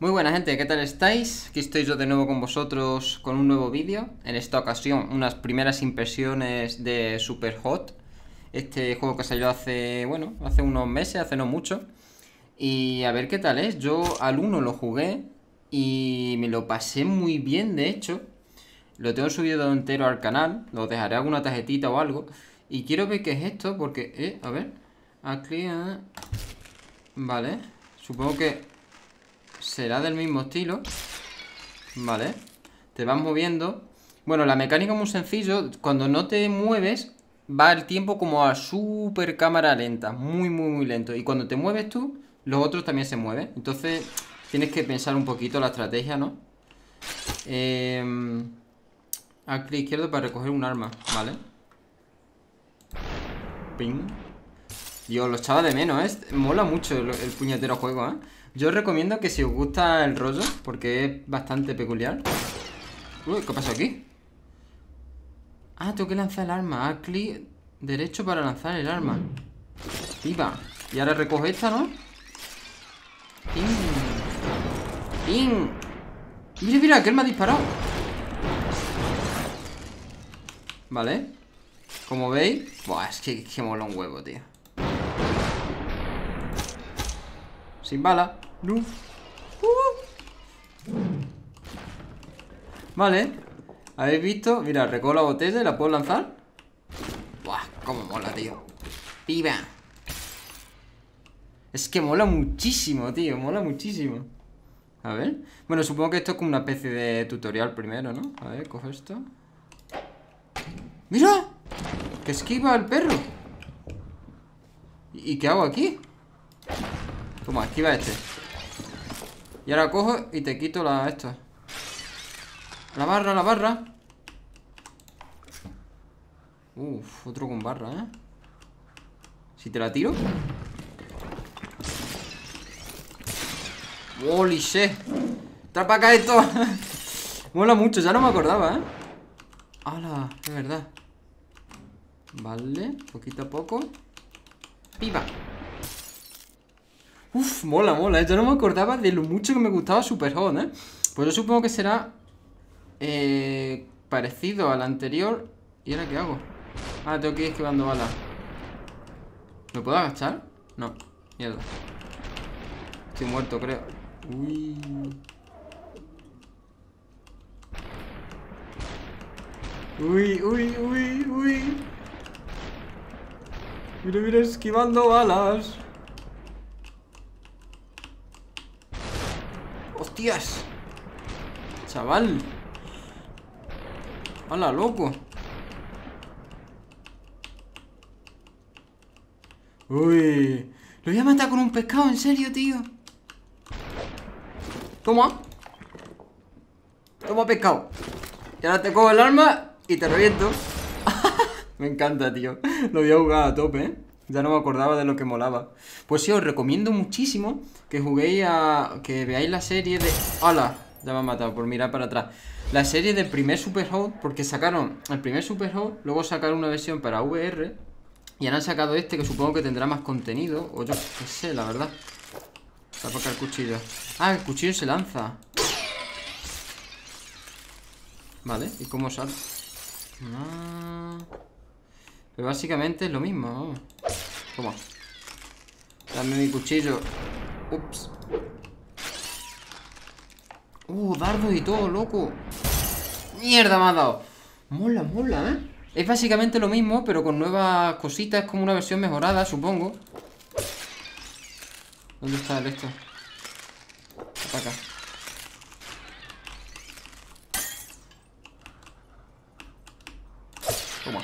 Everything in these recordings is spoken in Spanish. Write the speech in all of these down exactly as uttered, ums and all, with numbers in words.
Muy buena gente, ¿qué tal estáis? Aquí estoy yo de nuevo con vosotros con un nuevo vídeo. En esta ocasión, unas primeras impresiones de SUPERHOT, este juego que salió hace, bueno, hace unos meses, hace no mucho. Y a ver qué tal es. Yo al uno lo jugué y me lo pasé muy bien, de hecho. Lo tengo subido entero al canal, lo dejaré alguna tarjetita o algo. Y quiero ver qué es esto porque, eh, a ver, aquí, eh. Vale, supongo que será del mismo estilo. Vale, te vas moviendo. Bueno, la mecánica es muy sencillo. Cuando no te mueves, va el tiempo como a super cámara lenta, muy muy muy lento. Y cuando te mueves tú, los otros también se mueven. Entonces tienes que pensar un poquito la estrategia, ¿no? Eh, al clic izquierdo para recoger un arma. Vale. Ping. Dios, lo echaba de menos, ¿eh? Mola mucho el, el puñetero juego, ¿eh? Yo os recomiendo que si os gusta el rollo, porque es bastante peculiar. Uy, ¿qué pasó aquí? Ah, tengo que lanzar el arma. Ah, clic derecho para lanzar el arma. Viva. Y ahora recoge esta, ¿no? ¡Ping! ¡Ping! ¡Mira, mira! Que él me ha disparado. Vale. Como veis... Buah, es que, que mola un huevo, tío. Sin bala. No. Uh. Vale. ¿Habéis visto? Mira, recojo la botella y la puedo lanzar. Buah, cómo mola, tío. ¡Viva! Es que mola muchísimo, tío. Mola muchísimo. A ver. Bueno, supongo que esto es como una especie de tutorial primero, ¿no? A ver, coge esto. ¡Mira! ¡Que esquiva el perro! ¿Y qué hago aquí? Toma, esquiva este. Y ahora cojo y te quito la esta. La barra, la barra. Uf, otro con barra, ¿eh? Si te la tiro. ¡Holy shit! ¡Trapa acá esto! Mola mucho, ya no me acordaba, ¿eh? ¡Hala! Es verdad. Vale, poquito a poco. ¡Viva! Uf, mola, mola, yo no me acordaba de lo mucho que me gustaba SUPERHOT, ¿eh? Pues yo supongo que será eh, parecido al anterior. ¿Y ahora qué hago? Ah, tengo que ir esquivando balas. ¿Me puedo agachar? No, mierda. Estoy muerto, creo. Uy. Uy, uy, uy, uy. Mira, mira, esquivando balas. ¡Hostias! ¡Chaval! ¡Hala, loco! ¡Uy! ¡Lo voy a matar con un pescado! ¿En serio, tío? ¡Toma! ¡Toma pescado! Y ahora te cojo el arma y te reviento. Me encanta, tío. Lo voy a jugar a tope, ¿eh? Ya no me acordaba de lo que molaba. Pues sí, os recomiendo muchísimo que juguéis a... que veáis la serie de... ¡Hala! Ya me han matado por mirar para atrás. La serie del primer SUPERHOT, porque sacaron el primer SUPERHOT, luego sacaron una versión para V R y ahora han sacado este que supongo que tendrá más contenido. O yo qué sé, la verdad. Está para acá el cuchillo. Ah, el cuchillo se lanza. Vale, ¿y cómo sale? Ah... Pero básicamente es lo mismo. Toma. Dame mi cuchillo. Ups. Uh, dardo y todo, loco. Mierda, me ha dado. Mola, mola, ¿eh? Es básicamente lo mismo, pero con nuevas cositas. Es como una versión mejorada, supongo. ¿Dónde está el esto? Para acá. Toma.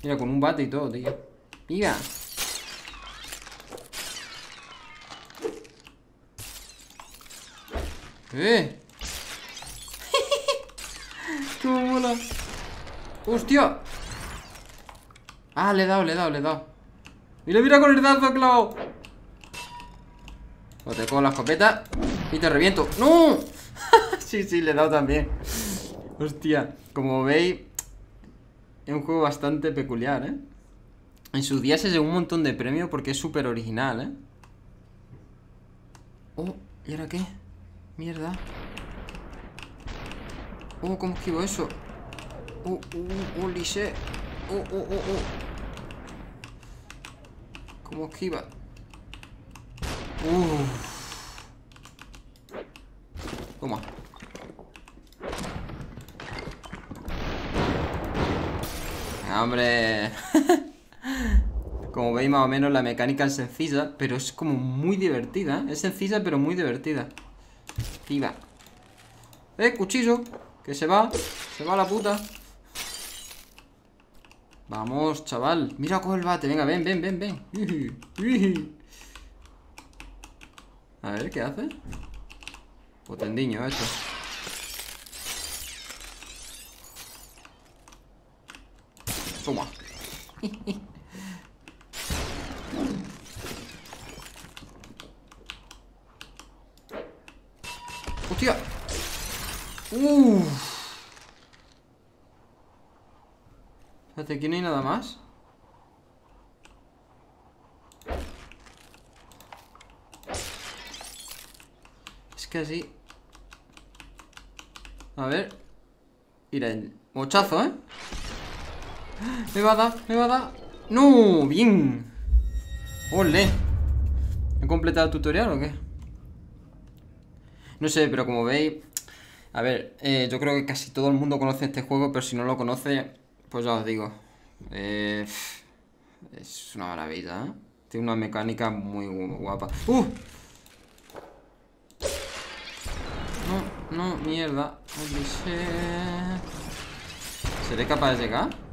Mira, con un bate y todo, tío. ¡Mira! ¡Eh! ¡Cómo mola! ¡Hostia! Ah, le he dado, le he dado, le he dado. ¡Mira, mira con el dazo clavado! O te cojo la escopeta y te reviento. ¡No! Sí, sí, le he dado también. Hostia, como veis... Es un juego bastante peculiar, ¿eh? En sus días se llevó un montón de premios porque es súper original, ¿eh? Oh, ¿y ahora qué? Mierda. Oh, ¿cómo esquivo eso? Oh, oh, oh, Lise. Oh, oh, oh, oh. ¿Cómo esquiva? Uh. Toma. ¡Hombre! Como veis, más o menos la mecánica es sencilla, pero es como muy divertida. Es sencilla, pero muy divertida. Y va. ¡Eh, cuchillo! Que se va. Se va la puta. Vamos, chaval. Mira, coge el bate. Venga, ven, ven, ven, ven. A ver, ¿qué hace? Potendiño, esto. Toma. ¡Hostia! ¡Uff! Espérate, aquí no hay nada más. Es que así. A ver. Mira, el mochazo, ¿eh? Me va a dar, me va a dar. ¡No! ¡Bien! ¡Ole! ¿He completado el tutorial o qué? No sé, pero como veis. A ver, eh, yo creo que casi todo el mundo conoce este juego, pero si no lo conoce, pues ya os digo. Eh, es una maravilla, ¿eh? Tiene una mecánica muy guapa. ¡Uh! No, no, mierda. ¿Seré capaz de llegar?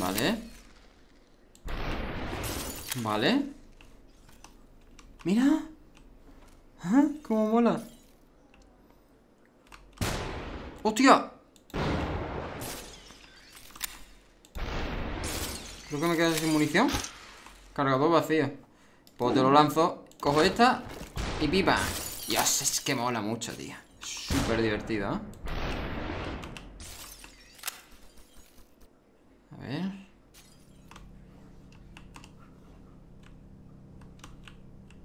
Vale. Vale. Mira. ¿Ah? Cómo mola. ¡Hostia! Creo que me quedé sin munición. Cargador vacío. Pues te lo lanzo. Cojo esta y pipa. Dios, es que mola mucho, tío. Súper divertido, ¿eh? A ver.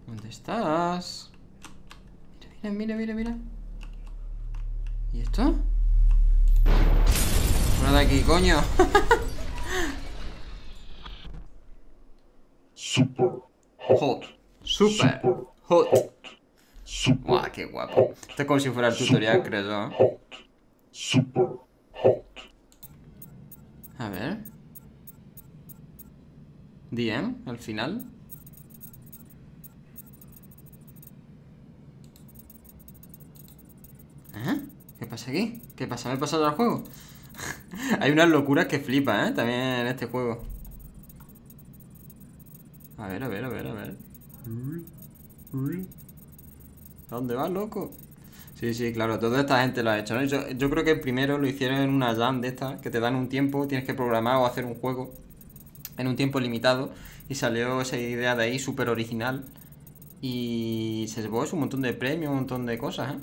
¿Dónde estás? Mira, mira, mira, mira. ¿Y esto? Fuera de aquí, coño. Super hot. Super hot. Guau, qué guapo. Esto es como si fuera el tutorial, creo yo. Super hot. A ver. D M, al final. ¿Eh? ¿Qué pasa aquí? ¿Qué pasa? ¿Me he pasado el juego? Hay unas locuras que flipa, ¿eh? También en este juego. A ver, a ver, a ver, a ver. ¿A dónde vas, loco? Sí, sí, claro, toda esta gente lo ha hecho, ¿no? Yo, yo creo que primero lo hicieron en una jam de estas, que te dan un tiempo, tienes que programar o hacer un juego en un tiempo limitado, y salió esa idea de ahí, súper original, y se llevó eso, un montón de premios, un montón de cosas, ¿eh?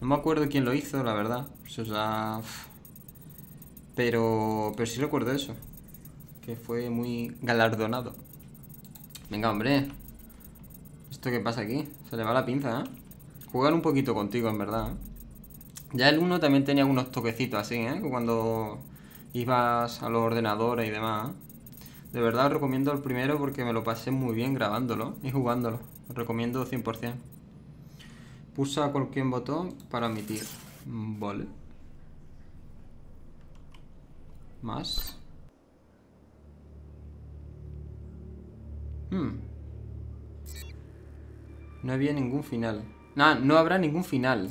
No me acuerdo quién lo hizo, la verdad, pues, o sea, pero, pero sí recuerdo eso, que fue muy galardonado. Venga, hombre. ¿Esto qué pasa aquí? Se le va la pinza, ¿eh? Jugar un poquito contigo, en verdad, ¿eh? Ya el uno también tenía algunos toquecitos así, ¿eh? Cuando ibas a los ordenadores y demás, ¿eh? De verdad os recomiendo el primero porque me lo pasé muy bien grabándolo y jugándolo. Os recomiendo cien por cien. Pulsa cualquier botón para admitir. Vale. Más. Hmm. No había ningún final. No, no habrá ningún final.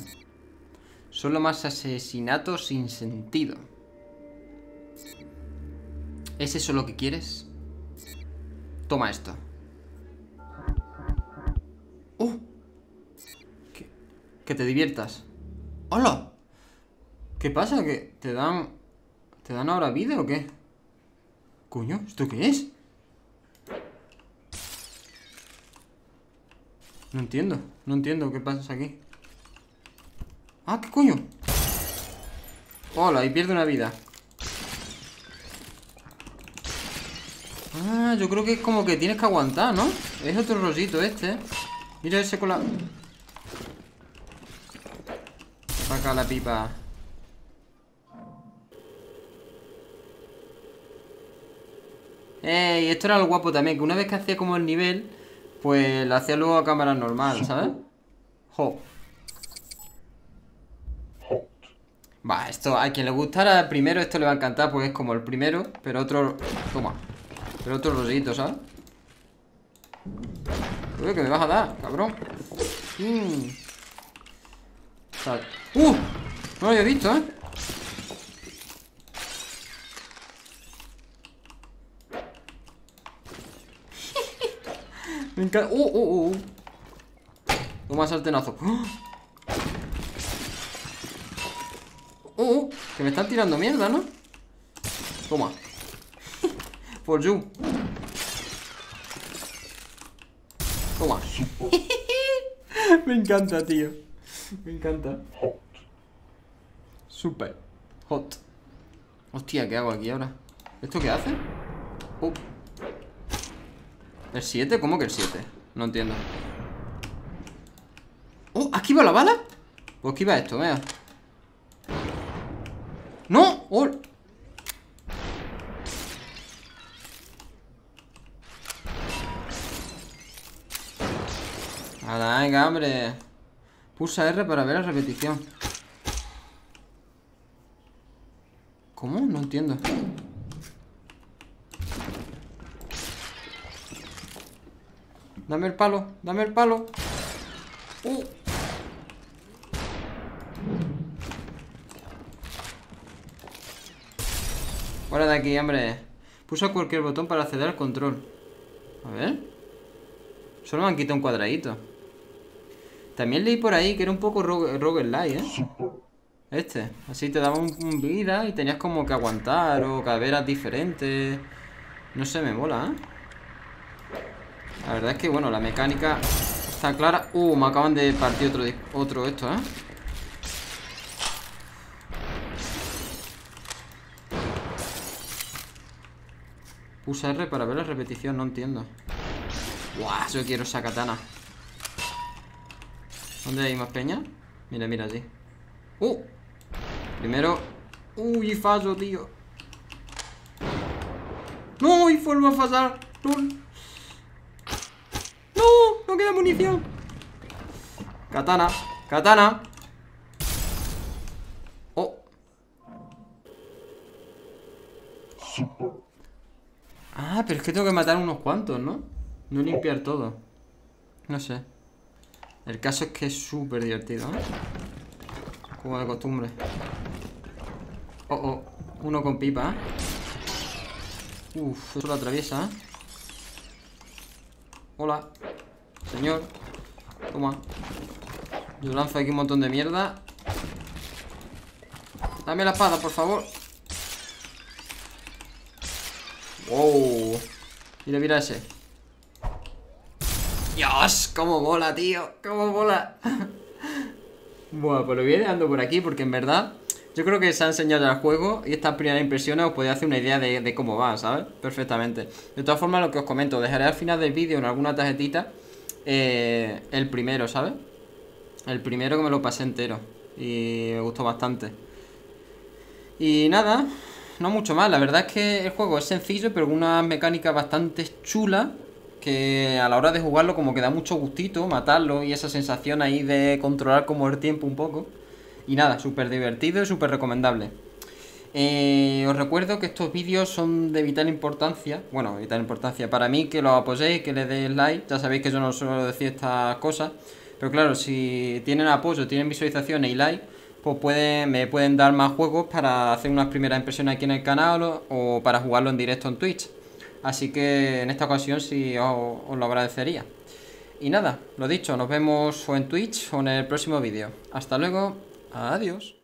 Solo más asesinatos sin sentido. ¿Es eso lo que quieres? Toma esto. ¡Oh! Que, que te diviertas. ¡Hola! ¿Qué pasa? ¿Que te dan... ¿Te dan ahora vida o qué? Coño, ¿esto qué es? No entiendo, no entiendo qué pasa aquí. Ah, ¿qué coño? Hola, y pierdo una vida. Ah, yo creo que es como que tienes que aguantar, ¿no? Es otro rollito este. Mira ese con la... Saca la pipa. Ey, esto era lo guapo también, que una vez que hacía como el nivel, pues lo hacía luego a cámara normal, ¿sabes? Jo. Va, esto a quien le gustara primero esto le va a encantar, porque es como el primero, pero otro... Toma. Pero otro rollito, ¿sabes? Uy, que me vas a dar, cabrón. Mm. ¡Uh! No lo había visto, ¿eh? Me encanta. ¡Uh, uh, uh! Toma sartenazo. ¡Uh, uh! Que me están tirando mierda, ¿no? Toma. For you. Toma. Me encanta, tío. Me encanta. Hot. Super. Hot. Hostia, ¿qué hago aquí ahora? ¿Esto qué hace? Uh. ¿El siete? ¿Cómo que el siete? No entiendo. ¡Oh! ¿Aquí va la bala? Pues aquí va esto, vea. ¡No! ¡Oh! ¡Hala, venga, hombre! Pulsa R para ver la repetición. ¿Cómo? No entiendo. Dame el palo, dame el palo. Uh. Fuera de aquí, hombre. Pulsa cualquier botón para acceder al control. A ver. Solo me han quitado un cuadradito. También leí por ahí que era un poco roguelike, ¿eh? Este. Así te daba un, un vida y tenías como que aguantar o calaveras diferentes. No sé, me mola, ¿eh? La verdad es que, bueno, la mecánica está clara. Uh, me acaban de partir otro, otro esto, ¿eh? Usa R para ver la repetición, no entiendo. Guau, yo quiero esa katana. ¿Dónde hay más peña? Mira, mira allí. Uh, primero. Uy, fallo, tío. No, y vuelvo a fallar. No. No queda munición. Katana, katana. Oh. Ah, pero es que tengo que matar unos cuantos, ¿no? No limpiar todo. No sé. El caso es que es súper divertido, ¿eh? Como de costumbre. Oh, oh. Uno con pipa, ¿eh? Uf, eso lo atraviesa, ¿eh? Hola. Señor, toma. Yo lanzo aquí un montón de mierda. Dame la espada, por favor. Wow. Mira, mira ese. Dios, cómo mola, tío. Cómo mola. Bueno, pues lo voy dejando por aquí, porque en verdad yo creo que se ha enseñado ya el juego y estas primeras impresiones os podéis hacer una idea de, de cómo va, ¿sabes? Perfectamente. De todas formas, lo que os comento, dejaré al final del vídeo en alguna tarjetita Eh, el primero, ¿sabes? El primero que me lo pasé entero y me gustó bastante. Y nada, no mucho más. La verdad es que el juego es sencillo, pero con unas mecánicas bastante chulas, que a la hora de jugarlo como que da mucho gustito matarlo y esa sensación ahí de controlar como el tiempo un poco. Y nada, súper divertido y súper recomendable. Eh, os recuerdo que estos vídeos son de vital importancia. Bueno, vital importancia para mí, que los apoyéis, que le deis like. Ya sabéis que yo no suelo decir estas cosas, pero claro, si tienen apoyo, tienen visualizaciones y like, pues pueden, me pueden dar más juegos para hacer unas primeras impresiones aquí en el canal, o, o para jugarlo en directo en Twitch. Así que en esta ocasión sí os, os lo agradecería. Y nada, lo dicho, nos vemos o en Twitch o en el próximo vídeo. Hasta luego, adiós.